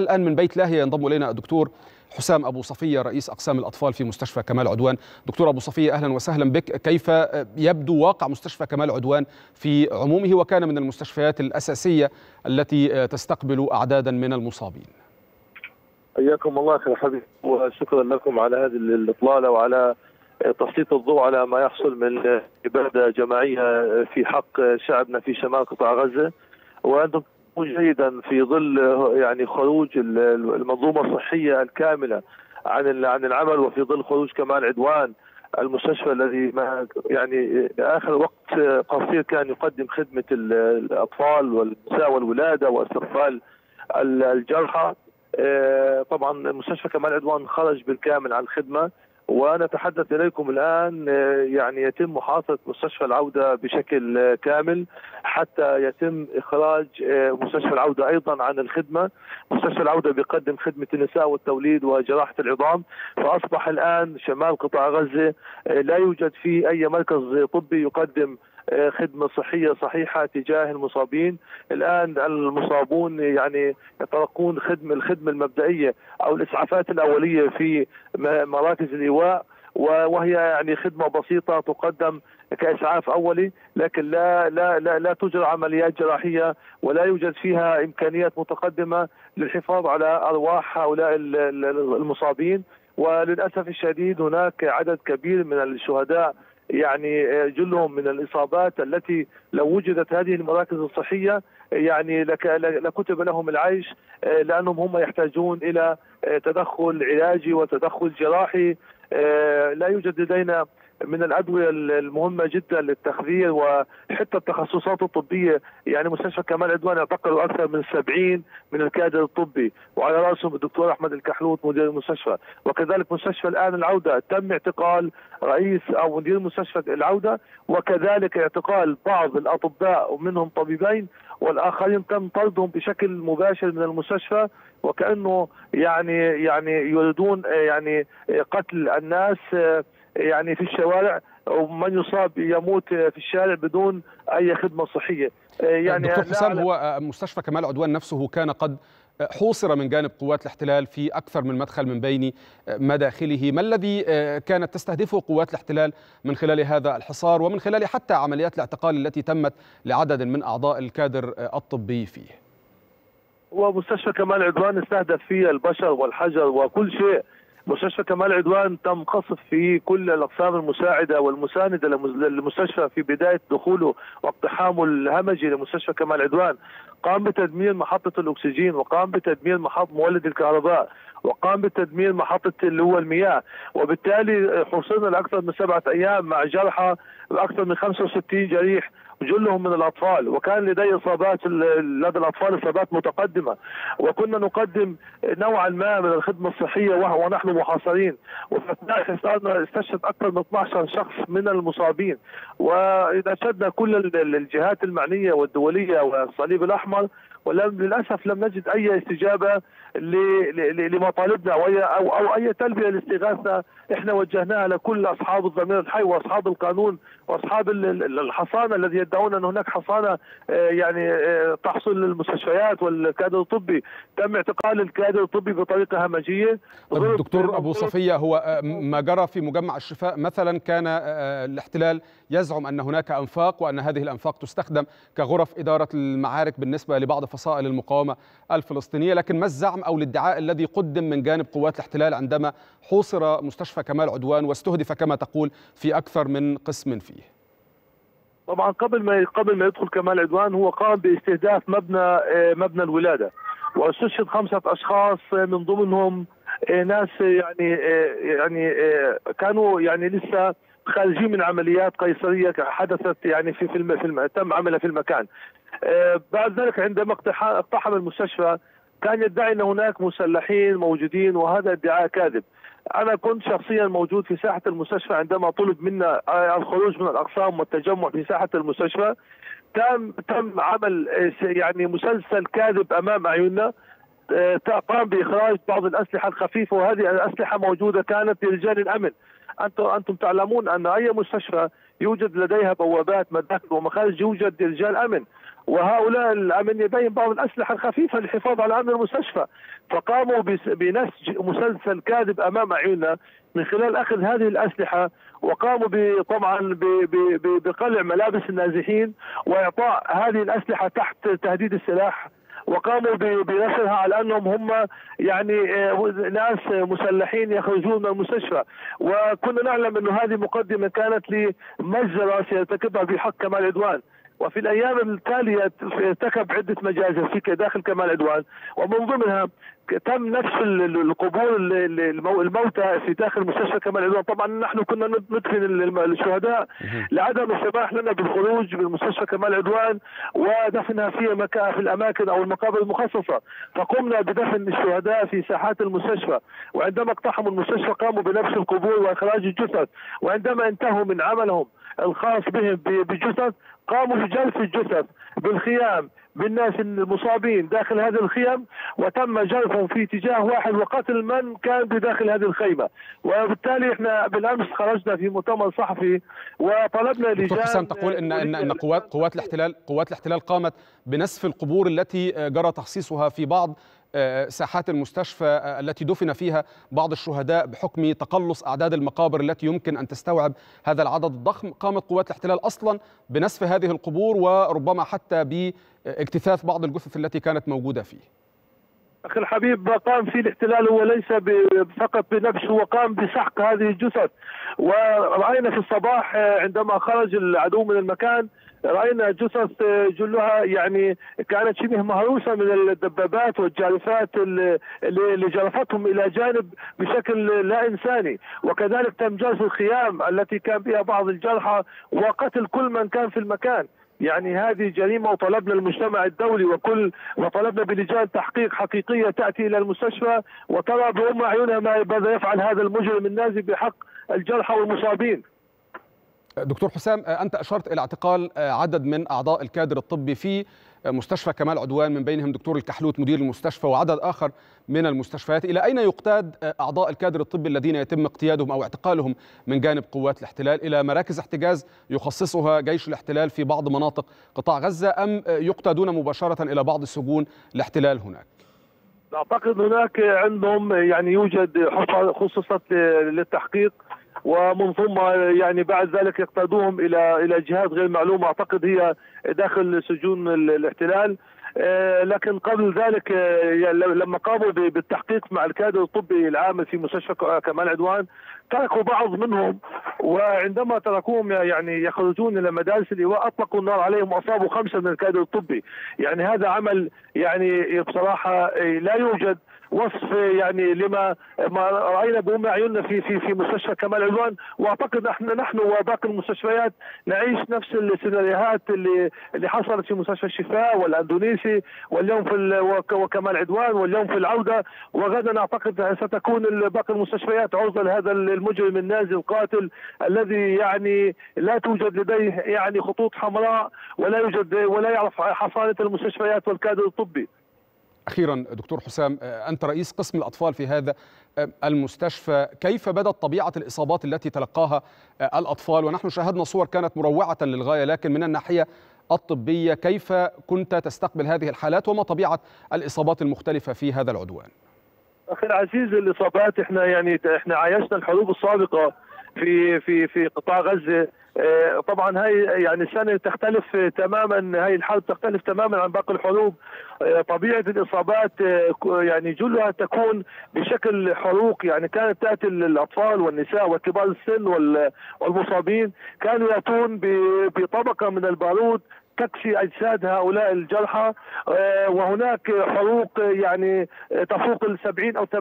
الآن من بيت لاهية ينضم إلينا الدكتور حسام أبو صفية، رئيس أقسام الأطفال في مستشفى كمال عدوان. دكتور أبو صفية، أهلا وسهلا بك. كيف يبدو واقع مستشفى كمال عدوان في عمومه، وكان من المستشفيات الأساسية التي تستقبل أعدادا من المصابين؟ حياكم الله خير حبيبي، وشكرا لكم على هذه الإطلالة وعلى تسليط الضوء على ما يحصل من إبادة جماعية في حق شعبنا في شمال قطاع غزة. وأنتم جيدا في ظل يعني خروج المنظومه الصحيه الكامله عن العمل، وفي ظل خروج كمال عدوان المستشفى الذي يعني اخر وقت قصير كان يقدم خدمه الاطفال والنساء والولاده واستقبال الجرحى. طبعا مستشفى كمال عدوان خرج بالكامل عن الخدمه، ونتحدث إليكم الآن يعني يتم محاصرة مستشفى العودة بشكل كامل حتى يتم إخراج مستشفى العودة أيضا عن الخدمة. مستشفى العودة بيقدم خدمة النساء والتوليد وجراحة العظام، فأصبح الآن شمال قطاع غزة لا يوجد فيه أي مركز طبي يقدم خدمة صحية صحيحة تجاه المصابين. الآن المصابون يعني يتلقون الخدمة المبدئية أو الإسعافات الأولية في مراكز الإيواء، وهي يعني خدمة بسيطة تقدم كإسعاف أولي، لكن لا تجرى عمليات جراحية ولا يوجد فيها إمكانيات متقدمة للحفاظ على أرواح هؤلاء المصابين. وللأسف الشديد هناك عدد كبير من الشهداء يعني جلهم من الإصابات التي لو وجدت هذه المراكز الصحية يعني لكتب لهم العيش، لأنهم هم يحتاجون إلى تدخل علاجي وتدخل جراحي. لا يوجد لدينا من الأدوية المهمة جدا للتخدير، وحتى التخصصات الطبية يعني مستشفى كمال عدوان اعتقلوا أكثر من 70 من الكادر الطبي، وعلى رأسهم الدكتور أحمد الكحلوت مدير المستشفى. وكذلك مستشفى الآن العودة تم اعتقال رئيس أو مدير مستشفى العودة، وكذلك اعتقال بعض الأطباء ومنهم طبيبين، والآخرين تم طردهم بشكل مباشر من المستشفى، وكأنه يعني يريدون يعني قتل الناس يعني في الشوارع، ومن يصاب يموت في الشارع بدون أي خدمة صحية. يعني دكتور حسام، هو مستشفى كمال عدوان نفسه كان قد حوصر من جانب قوات الاحتلال في أكثر من مدخل من بين مداخله، ما الذي كانت تستهدفه قوات الاحتلال من خلال هذا الحصار، ومن خلال حتى عمليات الاعتقال التي تمت لعدد من أعضاء الكادر الطبي فيه؟ ومستشفى كمال عدوان استهدف فيه البشر والحجر وكل شيء. مستشفى كمال عدوان تم قصف فيه كل الأقسام المساعدة والمساندة للمستشفى في بداية دخوله واقتحامه الهمجي لمستشفى كمال عدوان. قام بتدمير محطة الأكسجين، وقام بتدمير محطة مولد الكهرباء، وقام بتدمير محطة اللي هو المياه. وبالتالي حصلنا لأكثر من 7 أيام مع جرحى أكثر من 65 جريح جلهم من الأطفال، وكان لدي إصابات لدى الأطفال إصابات متقدمة، وكنا نقدم نوعا ما من الخدمة الصحية ونحن محاصرين. وفي أثناء حصارنا استشهد أكثر من 12 شخص من المصابين، وأشدنا كل الجهات المعنية والدولية والصليب الأحمر، ولم للأسف لم نجد أي استجابة لمطالبنا أو أي تلبية لاستغاثنا احنا وجهناها لكل أصحاب الضمير الحي وأصحاب القانون وأصحاب الحصانة الذي يدعون أن هناك حصانة يعني تحصل للمستشفيات والكادر الطبي. تم اعتقال الكادر الطبي بطريقة همجية. دكتور أبو صفية، هو ما جرى في مجمع الشفاء مثلا، كان الاحتلال يزعم أن هناك أنفاق، وأن هذه الأنفاق تستخدم كغرف إدارة المعارك بالنسبة لبعض فصائل المقاومة الفلسطينية، لكن ما الزعم أو الادعاء الذي قدم من جانب قوات الاحتلال عندما حوصر مستشفى كمال عدوان واستهدف كما تقول في أكثر من قسم فيه؟ طبعا قبل ما يدخل كمال عدوان هو قام باستهداف مبنى الولادة، واستشهد 5 أشخاص من ضمنهم ناس يعني كانوا يعني لسه خارجين من عمليات قيصرية حدثت يعني في تم عملها في المكان. بعد ذلك عندما اقتحم المستشفى كان يدعي أن هناك مسلحين موجودين، وهذا ادعاء كاذب. أنا كنت شخصيا موجود في ساحة المستشفى عندما طلب منا الخروج من الأقسام والتجمع في ساحة المستشفى. تم عمل يعني مسلسل كاذب أمام أعيننا. قام بإخراج بعض الأسلحة الخفيفة، وهذه الأسلحة موجودة كانت لرجال الأمن. أنتم تعلمون أن أي مستشفى يوجد لديها بوابات مداخل ومخارج، يوجد رجال أمن، وهؤلاء العمليين بعض الأسلحة الخفيفة للحفاظ على أمن المستشفى، فقاموا بنسج مسلسل كاذب أمام عيوننا من خلال أخذ هذه الأسلحة، وقاموا طبعا بقلع ملابس النازحين وإعطاء هذه الأسلحة تحت تهديد السلاح، وقاموا بنشرها على انهم هم يعني ناس مسلحين يخرجون من المستشفى. وكنا نعلم انه هذه مقدمه كانت لمجزره سيرتكبها في حق كمال عدوان، وفي الايام التاليه ارتكب عده مجازر في داخل كمال عدوان، ومن ضمنها تم نفس القبور الموتى في داخل مستشفى كمال عدوان. طبعا نحن كنا ندفن الشهداء لعدم السماح لنا بالخروج من مستشفى كمال عدوان ودفنها في الاماكن او المقابر المخصصه، فقمنا بدفن الشهداء في ساحات المستشفى، وعندما اقتحموا المستشفى قاموا بنفس القبور واخراج الجثث، وعندما انتهوا من عملهم الخاص بهم بالجثث قاموا بجلس الجثث بالخيام بالناس المصابين داخل هذه الخيم، وتم جرفهم في اتجاه واحد وقتل من كان بداخل هذه الخيمة. وبالتالي احنا بالامس خرجنا في مؤتمر صحفي وطلبنا لجان حسام، تقول ان قوات الاحتلال قامت بنسف القبور التي جرى تخصيصها في بعض ساحات المستشفى التي دفن فيها بعض الشهداء بحكم تقلص أعداد المقابر التي يمكن أن تستوعب هذا العدد الضخم. قامت قوات الاحتلال أصلا بنسف هذه القبور وربما حتى باجتثاث بعض الجثث التي كانت موجودة فيه. أخي الحبيب، قام في الاحتلال هو ليس فقط بنبش، هو قام بسحق هذه الجثث، ورأينا في الصباح عندما خرج العدو من المكان رأينا جثث جلها يعني كانت شبه مهروسة من الدبابات والجارفات اللي جرفتهم إلى جانب بشكل لا إنساني، وكذلك تم جرف الخيام التي كان بها بعض الجرحى وقتل كل من كان في المكان. يعني هذه جريمة، وطلبنا المجتمع الدولي وطلبنا بلجان تحقيق حقيقية تأتي إلى المستشفى وترى بأم عيونها ماذا يفعل هذا المجرم النازي بحق الجرحى والمصابين. دكتور حسام، أنت أشرت إلى اعتقال عدد من أعضاء الكادر الطبي في مستشفى كمال عدوان، من بينهم دكتور الكحلوت مدير المستشفى وعدد آخر من المستشفيات. إلى أين يقتاد أعضاء الكادر الطبي الذين يتم اقتيادهم أو اعتقالهم من جانب قوات الاحتلال؟ إلى مراكز احتجاز يخصصها جيش الاحتلال في بعض مناطق قطاع غزة، أم يقتادون مباشرة إلى بعض سجون الاحتلال هناك؟ أعتقد هناك عندهم يعني يوجد حصة خصصت للتحقيق، ومن ثم يعني بعد ذلك يقتادوهم الى جهات غير معلومه، اعتقد هي داخل سجون الاحتلال. لكن قبل ذلك لما قاموا بالتحقيق مع الكادر الطبي العامل في مستشفى كمال عدوان تركوا بعض منهم، وعندما تركوهم يعني يخرجون الى مدارس اللواء اطلقوا النار عليهم واصابوا 5 من الكادر الطبي. يعني هذا عمل يعني بصراحه لا يوجد وصف يعني لما راينا بهم عيوننا في مستشفى كمال عدوان، واعتقد احنا نحن وباقي المستشفيات نعيش نفس السيناريوهات اللي حصلت في مستشفى الشفاء والاندونيسي، واليوم وكمال عدوان، واليوم في العوده، وغدا اعتقد ستكون باقي المستشفيات عرضه لهذا المجرم النازي القاتل الذي يعني لا توجد لديه يعني خطوط حمراء ولا يعرف حصانه المستشفيات والكادر الطبي. أخيرا دكتور حسام، أنت رئيس قسم الأطفال في هذا المستشفى، كيف بدت طبيعة الإصابات التي تلقاها الأطفال؟ ونحن شاهدنا صور كانت مروعة للغاية، لكن من الناحية الطبية كيف كنت تستقبل هذه الحالات، وما طبيعة الإصابات المختلفة في هذا العدوان؟ أخي العزيز، الإصابات احنا عايشنا الحروب السابقة في قطاع غزة. طبعا هاي يعني السنه تختلف تماما، هاي الحرب تختلف تماما عن باقي الحروب. طبيعه الاصابات يعني جلها تكون بشكل حروق، يعني كانت تاتي الاطفال والنساء وكبار السن والمصابين، كانوا ياتون بطبقه من البارود تكسي اجساد هؤلاء الجرحى، وهناك حروق يعني تفوق 70 او 80%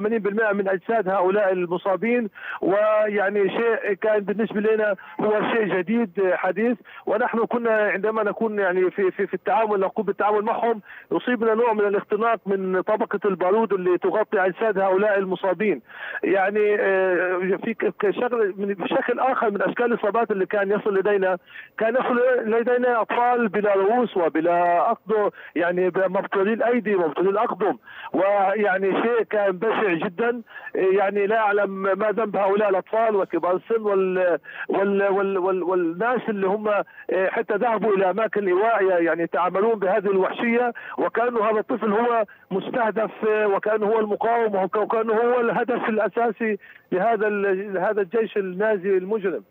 من اجساد هؤلاء المصابين، ويعني شيء كان بالنسبه لنا هو شيء جديد حديث. ونحن كنا عندما نكون يعني في التعامل نقوم بالتعامل معهم يصيبنا نوع من الاختناق من طبقه البارود اللي تغطي اجساد هؤلاء المصابين. يعني في شكل اخر من اشكال الاصابات اللي كان يصل لدينا اطفال بلا رؤوس وبلا أقدم، يعني مبطولي الأيدي مبطولي الأقدم، ويعني شيء كان بشع جدا. يعني لا أعلم ما ذنب هؤلاء الأطفال وكبار السن والناس اللي هم حتى ذهبوا إلى أماكن إيواء يعني يتعاملون بهذه الوحشية، وكأنه هذا الطفل هو مستهدف وكأنه هو المقاومة وكأنه هو الهدف الأساسي لهذا الجيش النازي المجرم.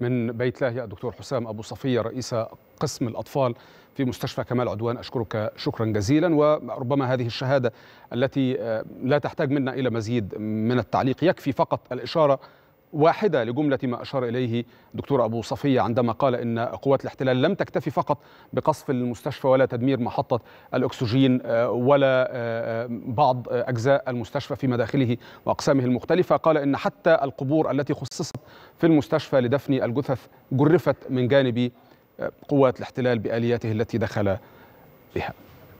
من بيت لاهيا الدكتور حسام أبو صفية، رئيس قسم الأطفال في مستشفى كمال عدوان، أشكرك شكرا جزيلا. وربما هذه الشهادة التي لا تحتاج منا إلى مزيد من التعليق، يكفي فقط الإشارة واحدة لجملة ما أشار إليه دكتور أبو صفية عندما قال إن قوات الاحتلال لم تكتفي فقط بقصف المستشفى ولا تدمير محطة الأكسجين ولا بعض أجزاء المستشفى في مداخله وأقسامه المختلفة، قال إن حتى القبور التي خصصت في المستشفى لدفن الجثث جرفت من جانب قوات الاحتلال بآلياته التي دخل بها.